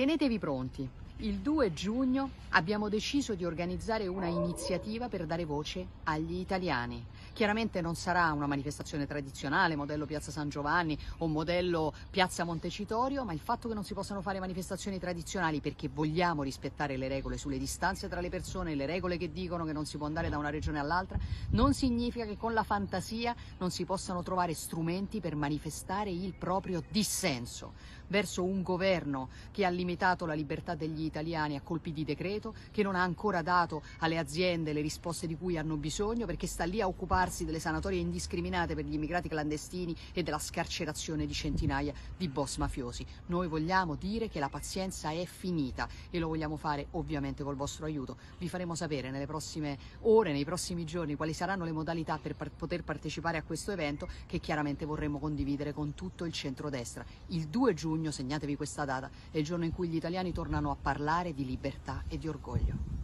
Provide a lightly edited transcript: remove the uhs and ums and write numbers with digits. Tenetevi pronti, il 2 giugno abbiamo deciso di organizzare una iniziativa per dare voce agli italiani. Chiaramente non sarà una manifestazione tradizionale, modello Piazza San Giovanni o modello Piazza Montecitorio, ma il fatto che non si possano fare manifestazioni tradizionali perché vogliamo rispettare le regole sulle distanze tra le persone, le regole che dicono che non si può andare da una regione all'altra, non significa che con la fantasia non si possano trovare strumenti per manifestare il proprio dissenso verso un governo che ha limitato la libertà degli italiani a colpi di decreto, che non ha ancora dato alle aziende le risposte di cui hanno bisogno, perché sta lì a occupare delle sanatorie indiscriminate per gli immigrati clandestini e della scarcerazione di centinaia di boss mafiosi. Noi vogliamo dire che la pazienza è finita e lo vogliamo fare ovviamente col vostro aiuto. Vi faremo sapere nelle prossime ore, nei prossimi giorni, quali saranno le modalità per poter partecipare a questo evento che chiaramente vorremmo condividere con tutto il centrodestra. Il 2 giugno, segnatevi questa data, è il giorno in cui gli italiani tornano a parlare di libertà e di orgoglio.